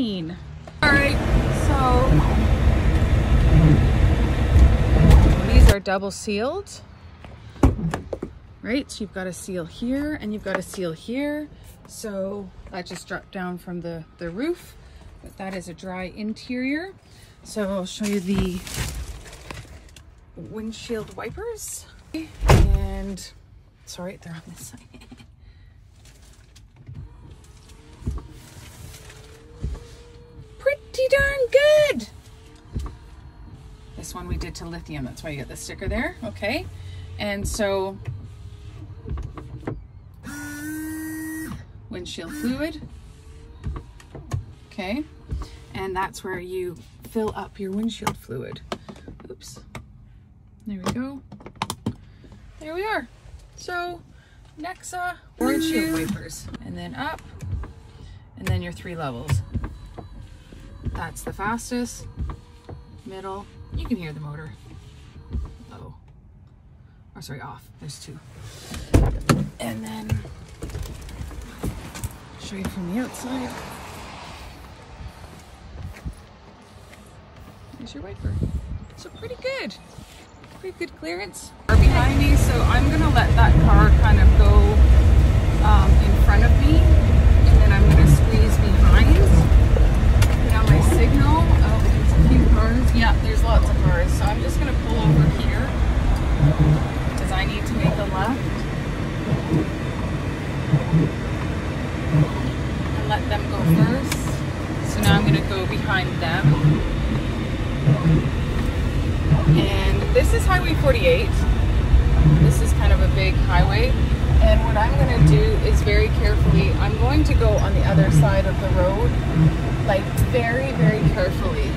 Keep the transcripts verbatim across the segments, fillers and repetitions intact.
mean? All right, so these are double sealed, right? So you've got a seal here and you've got a seal here. So that just dropped down from the, the roof, but that is a dry interior. So I'll show you the windshield wipers. And sorry, they're on this side. Pretty darn good. This one we did to lithium. That's why you got the sticker there. Okay. And so windshield fluid. Okay. And that's where you fill up your windshield fluid. Oops. There we go. There we are. So Nexa windshield wipers, and then up, and then your three levels. That's the fastest, middle. You can hear the motor. Low. Oh, sorry, off. There's two. And then I'll show you from the outside. There's your wiper. So pretty good. Pretty good clearance. Are behind me, so I'm going to let that car kind of go um, in front of me, and then I'm going to squeeze behind. Now my signal, oh, there's a few cars. Yeah, there's lots of cars, so I'm just going to pull over here because I need to make a left and let them go first. So now I'm going to go behind them. And this is Highway forty-eight. This is kind of a big highway. And what I'm going to do is very carefully, I'm going to go on the other side of the road, like very, very carefully.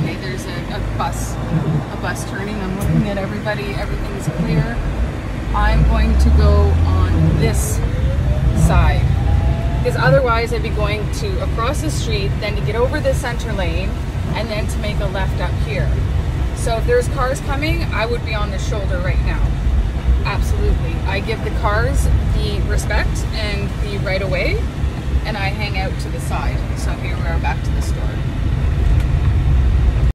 Okay, there's a, a bus, a bus turning. I'm looking at everybody. Everything's clear. I'm going to go on this side, because otherwise I'd be going to across the street, then to get over the center lane, and then to make a left up here. So if there's cars coming, I would be on the shoulder right now. Absolutely. I give the cars the respect and the right of way, and I hang out to the side. So here we are back to the store.